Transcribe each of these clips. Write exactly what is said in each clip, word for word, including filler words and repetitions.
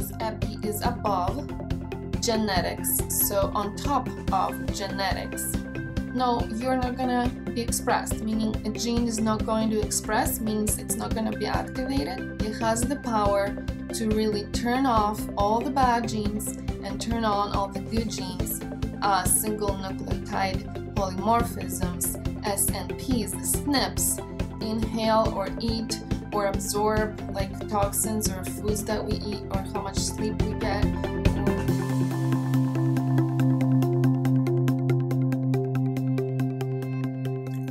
is, ab is above genetics, so on top of genetics. No, you're not gonna be expressed, meaning a gene is not going to express, means it's not gonna be activated. It has the power to really turn off all the bad genes and turn on all the good genes, uh, single nucleotide polymorphisms, S N Ps, S N Ps, inhale or eat or absorb like toxins or foods that we eat or how much sleep we get.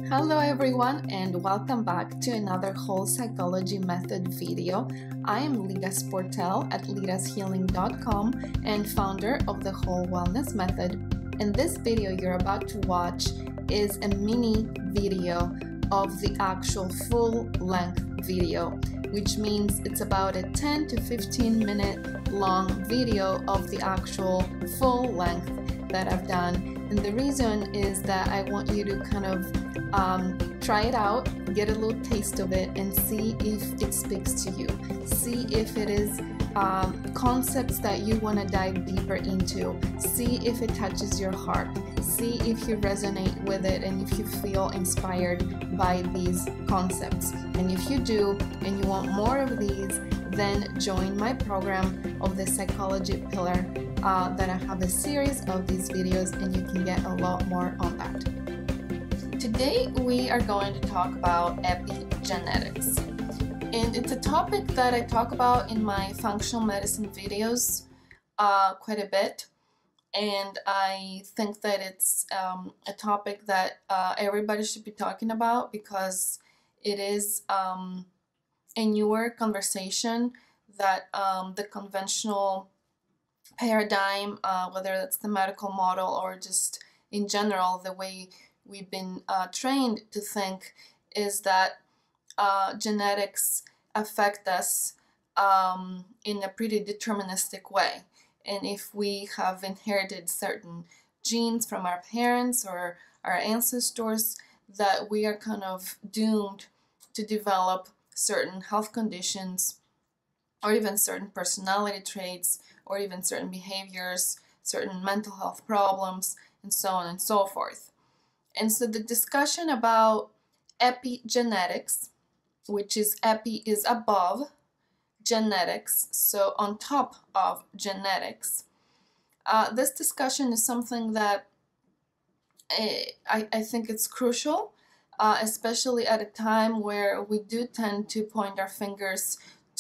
Hello everyone and welcome back to another Whole Psychology Method video. I am Lida Sportel at lidas healing dot com and founder of the Whole Wellness Method. And this video you're about to watch is a mini video of the actual full-length video, which means it's about a ten to fifteen minute long video of the actual full length that I've done. And the reason is that I want you to kind of um, try it out, get a little taste of it, and see if it speaks to you. See if it is um, concepts that you want to dive deeper into. See if it touches your heart. See if you resonate with it and if you feel inspired by these concepts. And if you do and you want more of these, then join my program of the Psychology Pillar. Uh, that I have a series of these videos and you can get a lot more on that. Today we are going to talk about epigenetics, and it's a topic that I talk about in my functional medicine videos uh, quite a bit, and I think that it's um, a topic that uh, everybody should be talking about because it is um, a newer conversation that um, the conventional paradigm, uh, whether that's the medical model or just in general the way we've been uh, trained to think, is that uh, genetics affect us um, in a pretty deterministic way. And if we have inherited certain genes from our parents or our ancestors, that we are kind of doomed to develop certain health conditions or even certain personality traits, or even certain behaviors, certain mental health problems, and so on and so forth. And so the discussion about epigenetics, which is epi is above genetics, so on top of genetics, uh, this discussion is something that I, I think it's crucial, uh, especially at a time where we do tend to point our fingers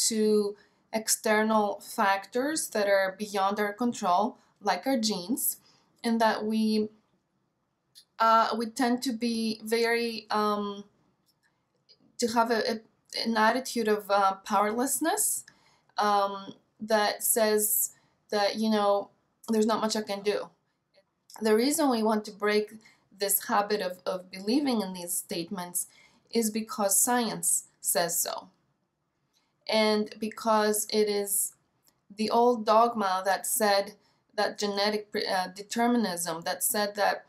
to external factors that are beyond our control, like our genes, and that we uh, we tend to be very um, to have a, a, an attitude of uh, powerlessness um, that says that, you know, there's not much I can do. The reason we want to break this habit of, of believing in these statements is because science says so. And because it is the old dogma that said that genetic uh, determinism, that said that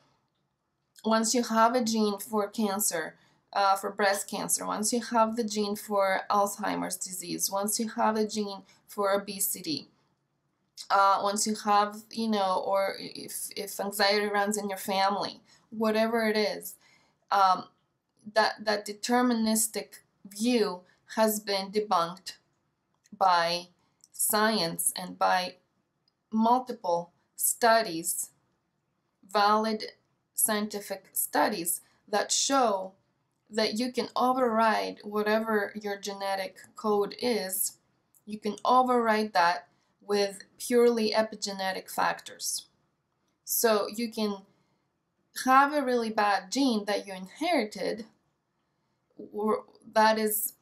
once you have a gene for cancer, uh, for breast cancer, once you have the gene for Alzheimer's disease, once you have a gene for obesity, uh, once you have, you know, or if, if anxiety runs in your family, whatever it is, um, that, that deterministic view has been debunked by science and by multiple studies, valid scientific studies that show that you can override whatever your genetic code is. You can override that with purely epigenetic factors. So you can have a really bad gene that you inherited, or that is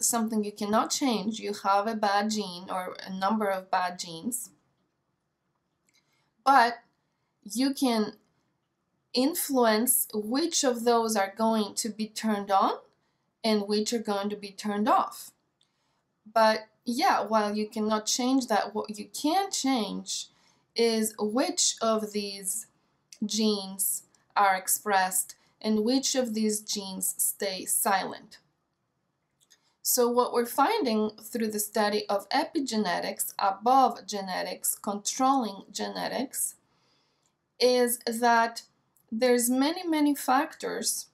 something you cannot change. You have a bad gene or a number of bad genes, but you can influence which of those are going to be turned on and which are going to be turned off. But yeah, while you cannot change that, what you can change is which of these genes are expressed and which of these genes stay silent. So what we're finding through the study of epigenetics, above genetics, controlling genetics, is that there's many, many factors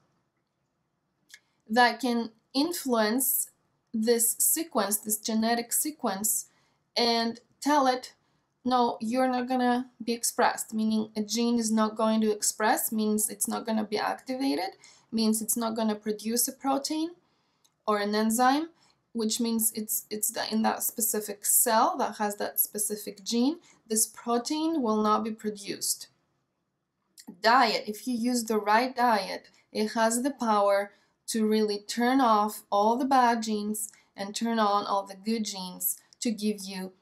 that can influence this sequence, this genetic sequence, and tell it, no, you're not going to be expressed, meaning a gene is not going to express, means it's not going to be activated, means it's not going to produce a protein or an enzyme, which means it's, it's in that specific cell that has that specific gene, this protein will not be produced. Diet, if you use the right diet, it has the power to really turn off all the bad genes and turn on all the good genes to give you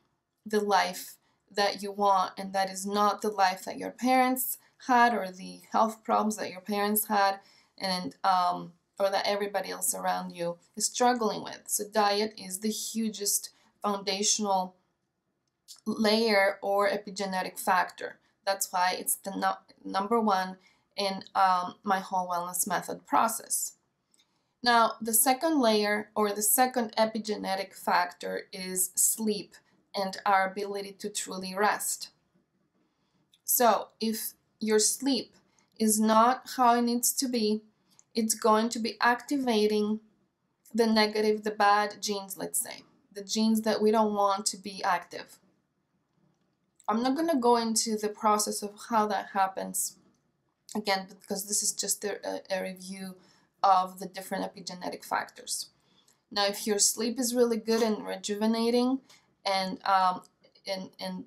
the life that you want, and that is not the life that your parents had, or the health problems that your parents had, and um, or that everybody else around you is struggling with. So diet is the hugest foundational layer or epigenetic factor. That's why it's the no number one in um, my Whole Wellness Method process. Now, the second layer or the second epigenetic factor is sleep and our ability to truly rest. So if your sleep is not how it needs to be, it's going to be activating the negative, the bad genes, let's say, the genes that we don't want to be active. I'm not going to go into the process of how that happens, again, because this is just a, a review of the different epigenetic factors. Now, if your sleep is really good and rejuvenating, and um, and and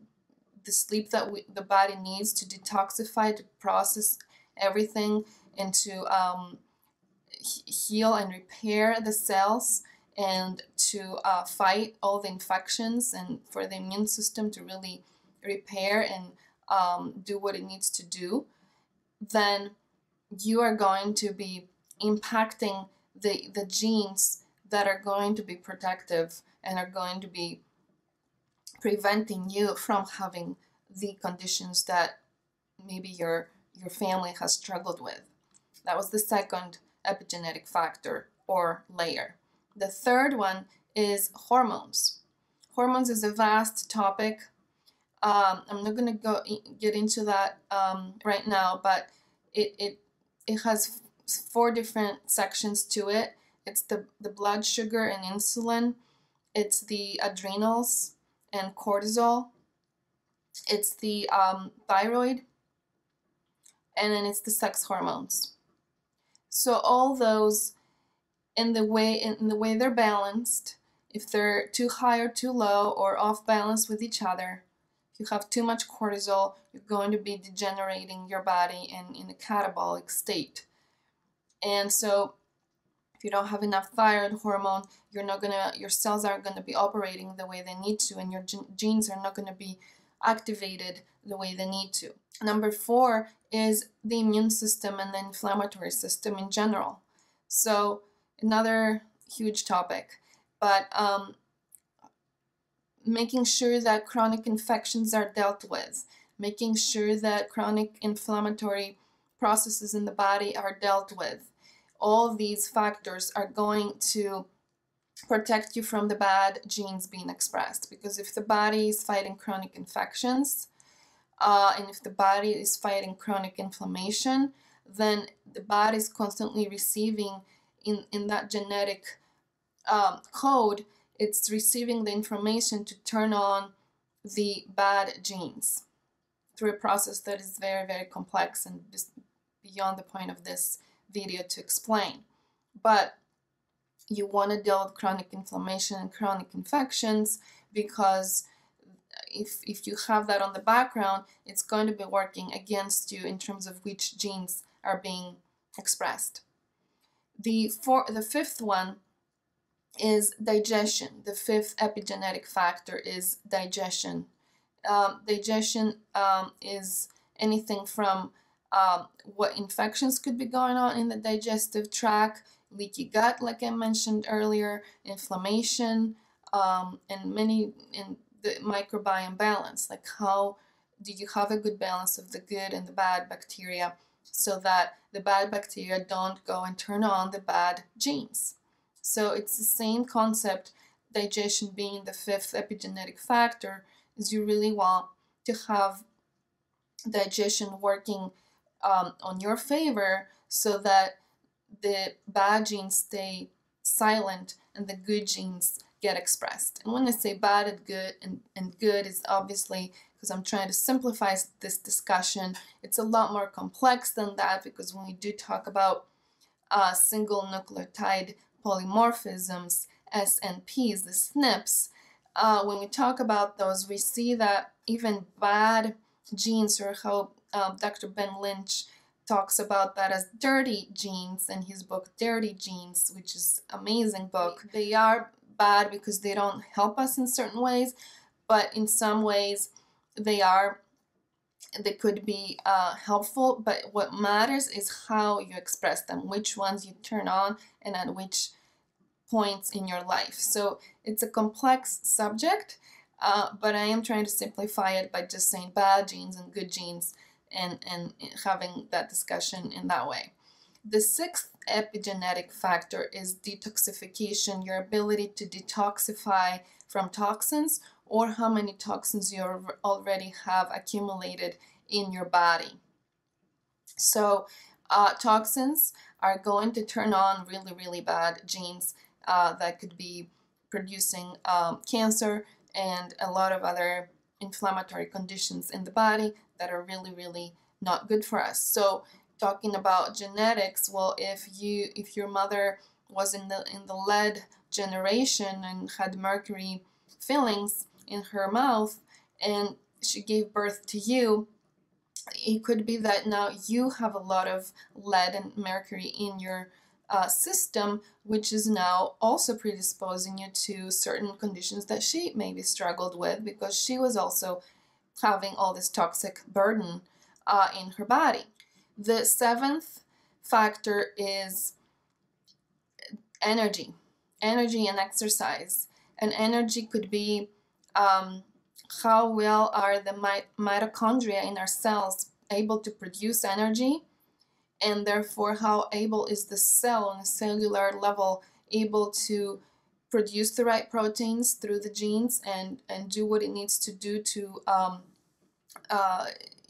the sleep that we, the body needs to detoxify, to process everything, and to um, heal and repair the cells, and to uh, fight all the infections, and for the immune system to really repair and um, do what it needs to do, then you are going to be impacting the, the genes that are going to be protective and are going to be preventing you from having the conditions that maybe your, your family has struggled with. That was the second epigenetic factor or layer. The third one is hormones. Hormones is a vast topic. Um, I'm not going to go get into that um, right now, but it, it, it has four different sections to it. It's the, the blood sugar and insulin. It's the adrenals and cortisol. It's the um, thyroid. And then it's the sex hormones. So all those, in the way, in the way they're balanced, if they're too high or too low or off balance with each other, if you have too much cortisol, you're going to be degenerating your body and in a catabolic state. And so if you don't have enough thyroid hormone, you're not gonna, your cells aren't going to be operating the way they need to, and your genes are not going to be activated the way they need to. Number four is the immune system and the inflammatory system in general. So another huge topic, but um, making sure that chronic infections are dealt with, making sure that chronic inflammatory processes in the body are dealt with. All these factors are going to protect you from the bad genes being expressed, because if the body is fighting chronic infections uh, and if the body is fighting chronic inflammation, then the body is constantly receiving in, in that genetic um, code, it's receiving the information to turn on the bad genes through a process that is very, very complex and beyond the point of this video to explain. But you want to deal with chronic inflammation and chronic infections, because if, if you have that on the background, it's going to be working against you in terms of which genes are being expressed. The, four, the fifth one is digestion. The fifth epigenetic factor is digestion. Um, digestion um, is anything from Um, what infections could be going on in the digestive tract, leaky gut, like I mentioned earlier, inflammation, um, and many, in the microbiome balance, like how do you have a good balance of the good and the bad bacteria so that the bad bacteria don't go and turn on the bad genes. So it's the same concept, digestion being the fifth epigenetic factor, is you really want to have digestion working um, on your favor so that the bad genes stay silent and the good genes get expressed. And when I say bad and good, and, and good is obviously because I'm trying to simplify this discussion. It's a lot more complex than that, because when we do talk about uh, single nucleotide polymorphisms, S N Ps, the S N Ps, uh, when we talk about those, we see that even bad genes, or how uh, Doctor Ben Lynch talks about that as dirty genes in his book Dirty Genes, which is an amazing book. They are bad because they don't help us in certain ways, but in some ways they are, they could be uh, helpful, but what matters is how you express them, which ones you turn on and at which points in your life. So it's a complex subject, uh, but I am trying to simplify it by just saying bad genes and good genes, and, and having that discussion in that way. The sixth epigenetic factor is detoxification, your ability to detoxify from toxins, or how many toxins you already have accumulated in your body. So uh, toxins are going to turn on really, really bad genes uh, that could be producing um, cancer and a lot of other inflammatory conditions in the body that are really, really not good for us. So talking about genetics, well, if you if your mother was in the in the lead generation and had mercury fillings in her mouth and she gave birth to you, it could be that now you have a lot of lead and mercury in your uh, system, which is now also predisposing you to certain conditions that she maybe struggled with, because she was also having all this toxic burden uh, in her body. The seventh factor is energy, energy and exercise. And energy could be um, how well are the mit mitochondria in our cells able to produce energy, and therefore how able is the cell on a cellular level able to produce the right proteins through the genes and, and do what it needs to do to um, uh,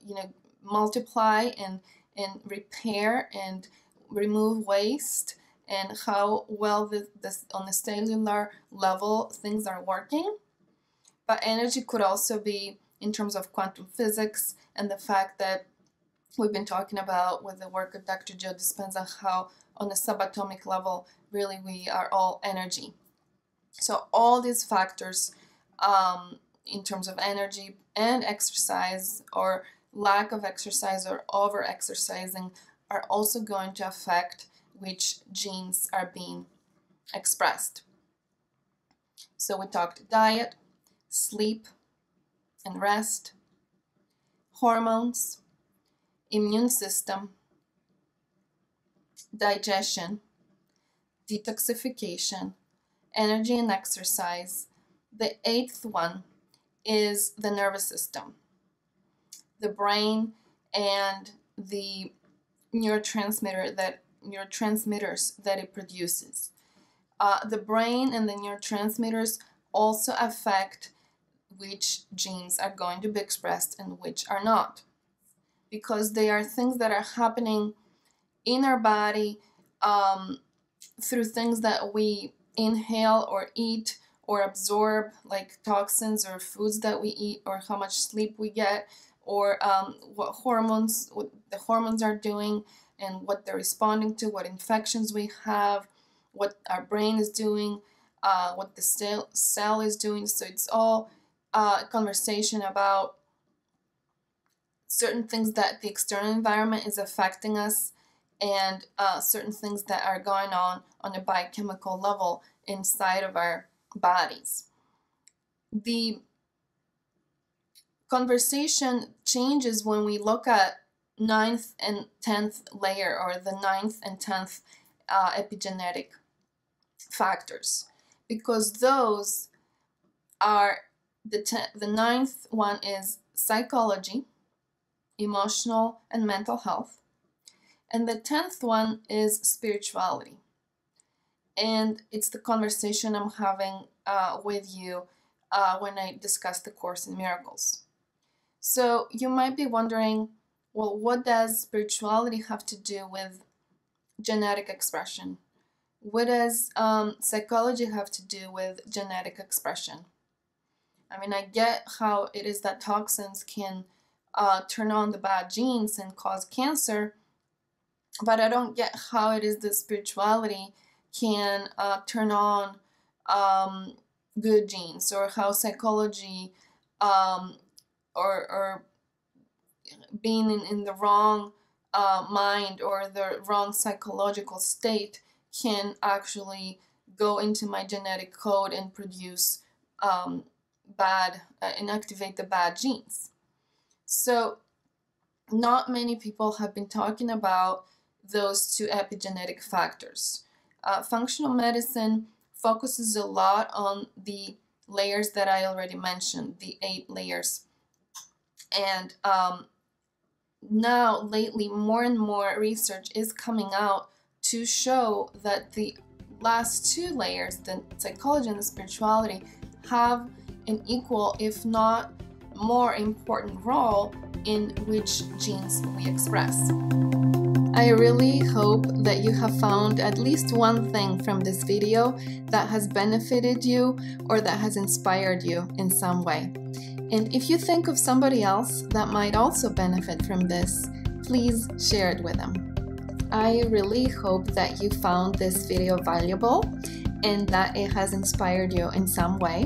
you know, multiply and and repair and remove waste, and how well the, the, on the cellular level things are working. But energy could also be in terms of quantum physics and the fact that we've been talking about with the work of Doctor Joe Dispenza, how on a subatomic level really we are all energy. So all these factors um, in terms of energy and exercise, or lack of exercise or over-exercising, are also going to affect which genes are being expressed. So we talked diet, sleep and rest, hormones, immune system, digestion, detoxification, energy and exercise. The eighth one is the nervous system, the brain, and the neurotransmitter that neurotransmitters that it produces. Uh, the brain and the neurotransmitters also affect which genes are going to be expressed and which are not, because they are things that are happening in our body um, through things that we inhale or eat or absorb, like toxins or foods that we eat, or how much sleep we get, or um, what hormones, what the hormones are doing and what they're responding to, what infections we have, what our brain is doing, uh, what the cell, cell is doing. So it's all uh, a conversation about certain things that the external environment is affecting us, and uh, certain things that are going on on a biochemical level inside of our bodies. The conversation changes when we look at ninth and tenth layer, or the ninth and tenth uh, epigenetic factors, because those are the the ninth one is psychology, emotional and mental health, and the tenth one is spirituality. and it's the conversation I'm having uh, with you uh, when I discuss the Course in Miracles. So you might be wondering, well, what does spirituality have to do with genetic expression? What does um, psychology have to do with genetic expression? I mean, I get how it is that toxins can uh, turn on the bad genes and cause cancer, but I don't get how it is that spirituality can uh, turn on um, good genes, or how psychology um, or, or being in, in the wrong uh, mind or the wrong psychological state can actually go into my genetic code and produce um, bad uh, and activate the bad genes. So not many people have been talking about those two epigenetic factors. Uh, functional medicine focuses a lot on the layers that I already mentioned, the eight layers. And um, now lately more and more research is coming out to show that the last two layers, the psychology and the spirituality, have an equal, if not more important, role in which genes we express. I really hope that you have found at least one thing from this video that has benefited you or that has inspired you in some way. And if you think of somebody else that might also benefit from this, please share it with them. I really hope that you found this video valuable and that it has inspired you in some way.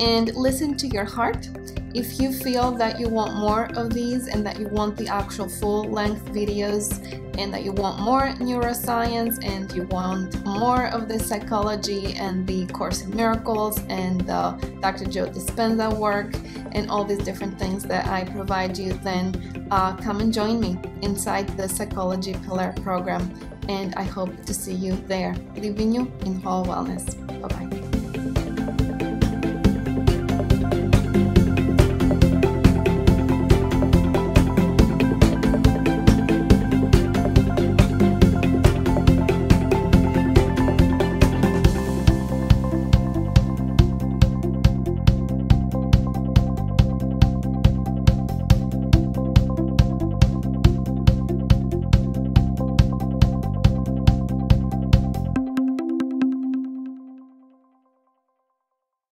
And listen to your heart. If you feel that you want more of these and that you want the actual full-length videos and that you want more neuroscience and you want more of the psychology and the Course in Miracles and the Doctor Joe Dispenza work and all these different things that I provide you, then uh, come and join me inside the Psychology Pillar program, and I hope to see you there. Living you in whole wellness. Bye-bye.